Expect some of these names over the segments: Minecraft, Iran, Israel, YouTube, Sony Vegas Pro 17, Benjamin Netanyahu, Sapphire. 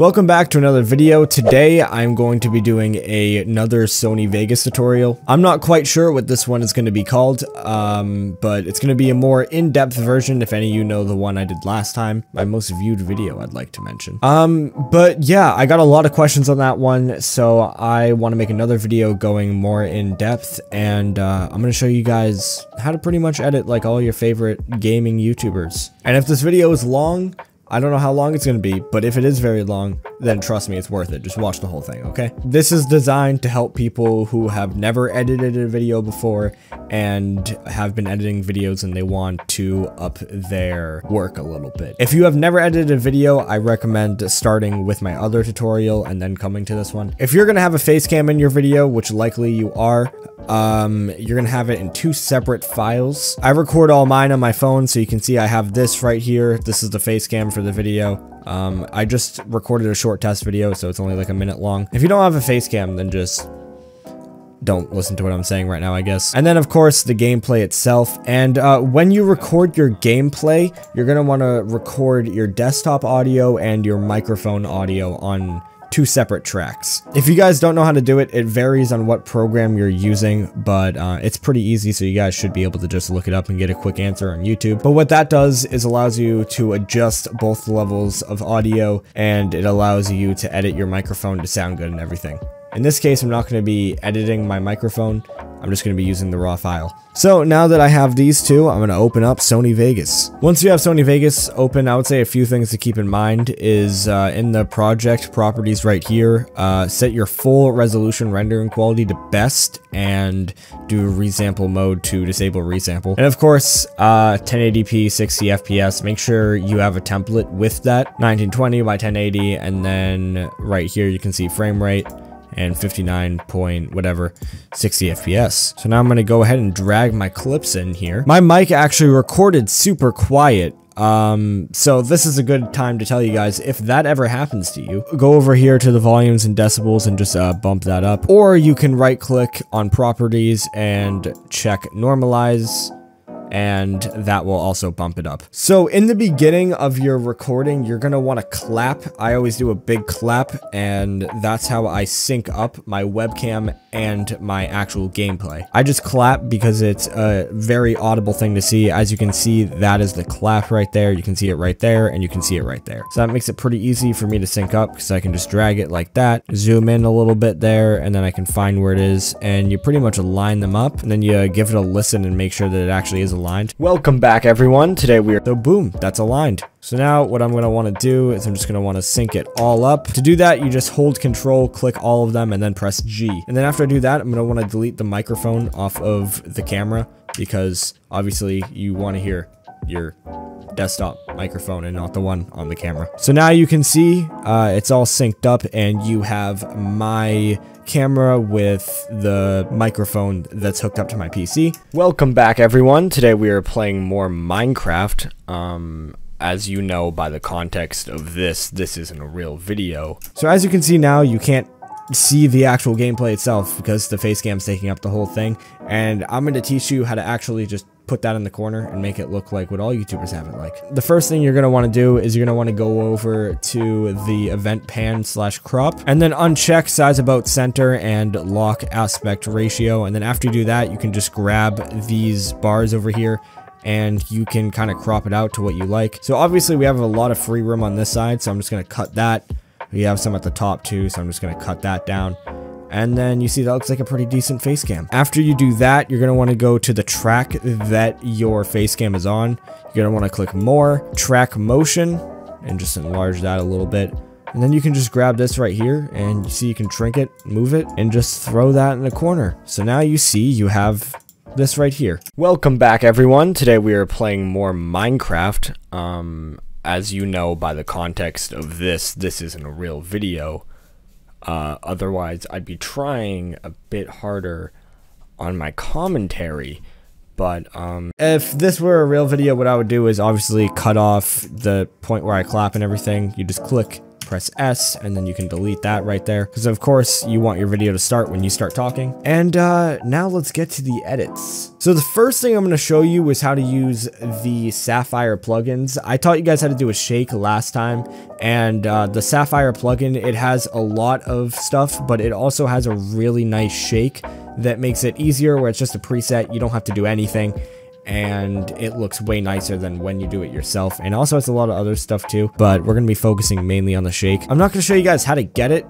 Welcome back to another video. Today I'm going to be doing another Sony Vegas tutorial. I'm not quite sure what this one is going to be called, but it's going to be a more in-depth version, if any of you know the one I did last time. My most viewed video, I'd like to mention. But yeah, I got a lot of questions on that one, so I want to make another video going more in-depth, and I'm going to show you guys how to pretty much edit like all your favorite gaming YouTubers. And if this video is long, I don't know how long it's going to be, but if it is very long, then trust me, it's worth it. Just watch the whole thing, okay? This is designed to help people who have never edited a video before and have been editing videos and they want to up their work a little bit. If you have never edited a video, I recommend starting with my other tutorial and then coming to this one. If you're going to have a face cam in your video, which likely you are, you're gonna have it in two separate files. I record all mine on my phone, so you can see I have this right here. This is the face cam for the video. I just recorded a short test video, so it's only like a minute long. If you don't have a face cam, then just don't listen to what I'm saying right now, I guess. And then of course the gameplay itself. And when you record your gameplay, you're gonna want to record your desktop audio and your microphone audio on two separate tracks. If you guys don't know how to do it, it varies on what program you're using, but it's pretty easy, so you guys should be able to just look it up and get a quick answer on YouTube. But what that does is allows you to adjust both levels of audio, and it allows you to edit your microphone to sound good and everything. In this case, I'm not going to be editing my microphone. I'm just going to be using the raw file. So now that I have these two, I'm going to open up Sony Vegas. Once you have Sony Vegas open, I would say a few things to keep in mind is in the project properties right here, set your full resolution rendering quality to best and do resample mode to disable resample. And of course, 1080p, 60 FPS, make sure you have a template with that, 1920 by 1080, and then right here you can see frame rate and 59 point whatever, 60 FPS. So now I'm gonna go ahead and drag my clips in here. My mic actually recorded super quiet. So this is a good time to tell you guys if that ever happens to you, go over here to the volumes and decibels and just bump that up. Or you can right click on properties and check normalize, and that will also bump it up. So in the beginning of your recording, you're gonna wanna clap. I always do a big clap, and that's how I sync up my webcam and my actual gameplay. I just clap because it's a very audible thing to see. As you can see, that is the clap right there. You can see it right there, and you can see it right there. So that makes it pretty easy for me to sync up because I can just drag it like that, zoom in a little bit there, and then I can find where it is, and you pretty much align them up, and then you give it a listen and make sure that it actually is aligned. Welcome back, everyone. Today we are, so boom, that's aligned. So now what I'm gonna wanna do is I'm just gonna wanna sync it all up. To do that, you just hold control, click all of them, and then press G. And then after I do that, I'm gonna wanna delete the microphone off of the camera because obviously you wanna hear your desktop microphone and not the one on the camera. So now you can see it's all synced up, and you have my camera with the microphone that's hooked up to my PC. Welcome back, everyone. Today we are playing more Minecraft. As you know by the context of this isn't a real video. So as you can see now, you can't see the actual gameplay itself because the face cam's taking up the whole thing. And I'm going to teach you how to actually just put that in the corner and make it look like what all YouTubers have it like. The first thing you're gonna wanna do is you're gonna wanna go over to the event pan slash crop and then uncheck size about center and lock aspect ratio. And then after you do that, you can just grab these bars over here and you can kind of crop it out to what you like. So obviously we have a lot of free room on this side, so I'm just gonna cut that. We have some at the top too, so I'm just gonna cut that down. And then you see that looks like a pretty decent face cam. After you do that, you're gonna wanna go to the track that your face cam is on. You're gonna wanna click more, track motion, and just enlarge that a little bit. And then you can just grab this right here, and you see you can shrink it, move it, and just throw that in the corner. So now you see you have this right here. Welcome back, everyone. Today we are playing more Minecraft. As you know by the context of this isn't a real video. Otherwise, I'd be trying a bit harder on my commentary, but if this were a real video, what I would do is obviously cut off the point where I clap and everything. You just click, press S, and then you can delete that right there, because of course you want your video to start when you start talking. And now let's get to the edits. So the first thing I'm going to show you is how to use the Sapphire plugins. I taught you guys how to do a shake last time, and the Sapphire plugin, it has a lot of stuff, but it also has a really nice shake that makes it easier, where it's just a preset, you don't have to do anything, and it looks way nicer than when you do it yourself. And also it's a lot of other stuff too, but we're gonna be focusing mainly on the shake. I'm not gonna show you guys how to get it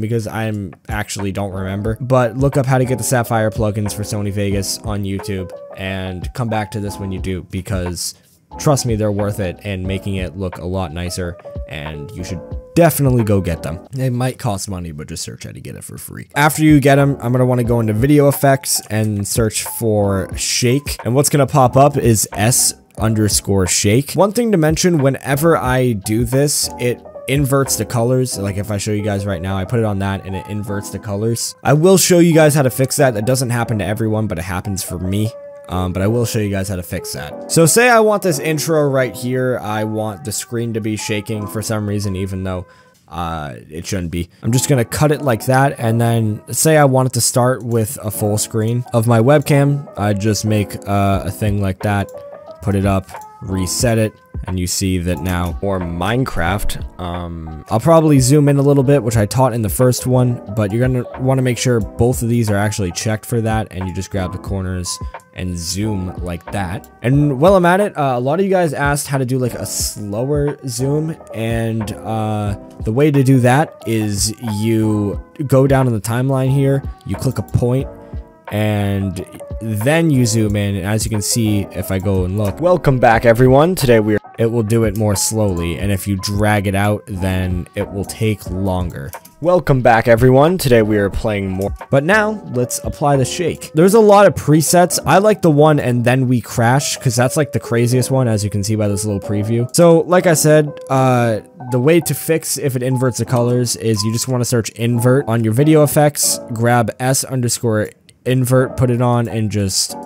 because I'm actually don't remember, but look up how to get the Sapphire plugins for Sony Vegas on YouTube and come back to this when you do, because trust me, they're worth it and making it look a lot nicer, and you should definitely go get them. They might cost money, but just search how to get it for free. After you get them, I'm gonna wanna go into video effects and search for shake. And what's gonna pop up is s_shake. One thing to mention, whenever I do this, it inverts the colors. Like if I show you guys right now, I put it on that and it inverts the colors. I will show you guys how to fix that. That doesn't happen to everyone, but it happens for me. But I will show you guys how to fix that. So say I want this intro right here. I want the screen to be shaking for some reason, even though it shouldn't be. I'm just gonna cut it like that, and then say I want it to start with a full screen of my webcam. I just make a thing like that, put it up, reset it, and you see that now. Or Minecraft. I'll probably zoom in a little bit, which I taught in the first one, but you're gonna wanna make sure both of these are actually checked for that, and you just grab the corners and zoom like that. And while I'm at it, a lot of you guys asked how to do like a slower zoom, and the way to do that is you go down in the timeline here, you click a point, and then you zoom in, and as you can see, if I go and look, welcome back everyone, today it will do it more slowly, and if you drag it out, then it will take longer. Welcome back everyone, today we are playing more. But now, let's apply the shake. There's a lot of presets. I like the one and then we crash, because that's like the craziest one, as you can see by this little preview. So like I said, the way to fix if it inverts the colors is you just want to search invert on your video effects, grab s_invert, put it on, and just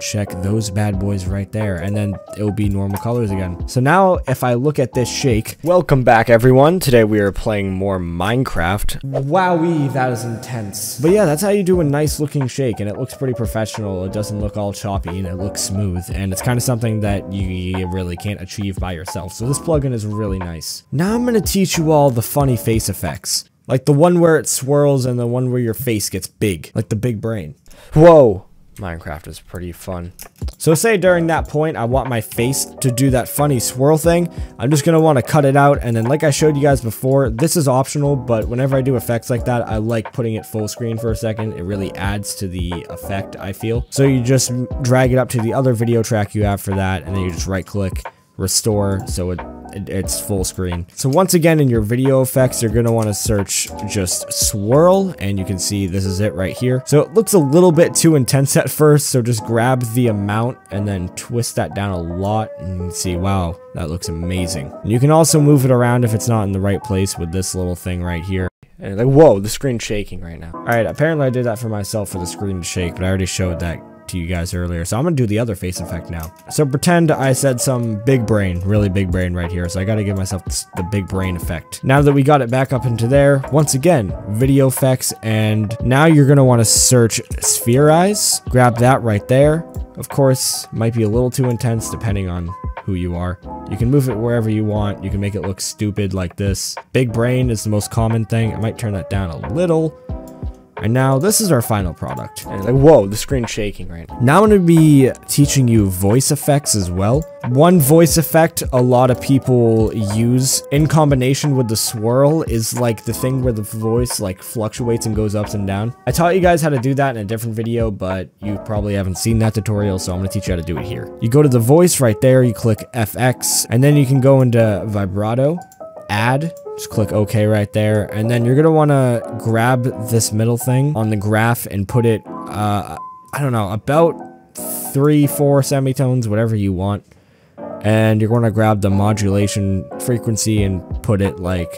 check those bad boys right there, and then it'll be normal colors again. So now if I look at this shake, welcome back everyone, today we are playing more Minecraft. Wowie, that is intense. But yeah, that's how you do a nice looking shake, and it looks pretty professional. It doesn't look all choppy, and it looks smooth, and it's kind of something that you really can't achieve by yourself, so this plugin is really nice. Now I'm gonna teach you all the funny face effects, like the one where it swirls and the one where your face gets big, like the big brain. Whoa. Minecraft is pretty fun. So say during that point, I want my face to do that funny swirl thing. I'm just gonna wanna cut it out, and then like I showed you guys before, this is optional, but whenever I do effects like that, I like putting it full screen for a second. It really adds to the effect, I feel. So you just drag it up to the other video track you have for that, and then you just right click, restore, so it's full screen. So once again, in your video effects, you're gonna want to search just swirl, and you can see this is it right here. So it looks a little bit too intense at first, so just grab the amount and then twist that down a lot, and you can see, wow, that looks amazing. And you can also move it around if it's not in the right place with this little thing right here. And like, whoa, the screen's shaking right now. All right, apparently I did that for myself for the screen to shake, but I already showed that to you guys earlier, so I'm gonna do the other face effect now. So pretend I said some big brain, really big brain right here, so I gotta give myself the big brain effect. Now that we got it back up into there, once again, video effects, and now you're gonna wanna search spherize, grab that right there. Of course, might be a little too intense depending on who you are. You can move it wherever you want, you can make it look stupid like this. Big brain is the most common thing, I might turn that down a little. And now this is our final product. And like, whoa, the screen's shaking right now. Now I'm gonna be teaching you voice effects as well. One voice effect a lot of people use in combination with the swirl is like the thing where the voice like fluctuates and goes up and down. I taught you guys how to do that in a different video, but you probably haven't seen that tutorial, so I'm gonna teach you how to do it here. You go to the voice right there, you click FX, and then you can go into vibrato, add, just click OK right there, and then you're gonna wanna grab this middle thing on the graph and put it, I don't know, about 3-4 semitones, whatever you want, and you're gonna grab the modulation frequency and put it like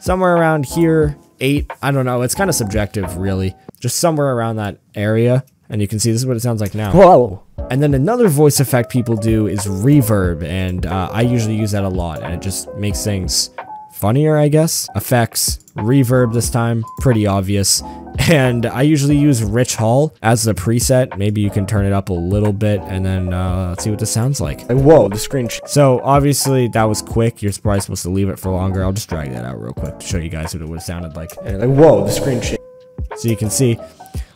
somewhere around here, 8, I don't know, it's kind of subjective really, just somewhere around that area, and you can see this is what it sounds like now. Whoa! And then another voice effect people do is reverb, and I usually use that a lot, and it just makes things funnier, I guess. Effects, reverb this time, pretty obvious. And I usually use Rich Hall as the preset. Maybe you can turn it up a little bit, and then let's see what this sounds like. And whoa, the screen. So obviously that was quick. You're probably supposed to leave it for longer. I'll just drag that out real quick to show you guys what it would have sounded like. And like, whoa, the screen. So you can see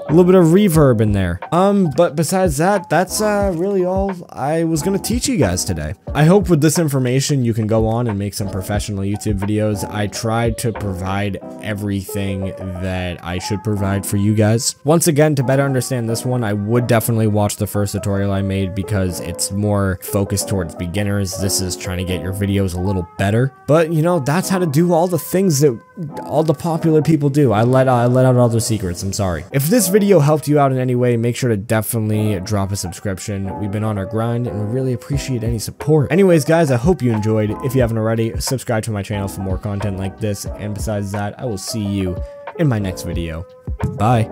a little bit of reverb in there. But besides that, that's really all I was gonna teach you guys today. I hope with this information you can go on and make some professional YouTube videos. I tried to provide everything that I should provide for you guys. Once again, to better understand this one, I would definitely watch the first tutorial I made because it's more focused towards beginners. This is trying to get your videos a little better. But you know, that's how to do all the things that all the popular people do. I let out all their secrets, I'm sorry. If this video helped you out in any way, make sure to definitely drop a subscription. We've been on our grind and we really appreciate any support. Anyways, guys, I hope you enjoyed. If you haven't already, subscribe to my channel for more content like this. And besides that, I will see you in my next video. Bye.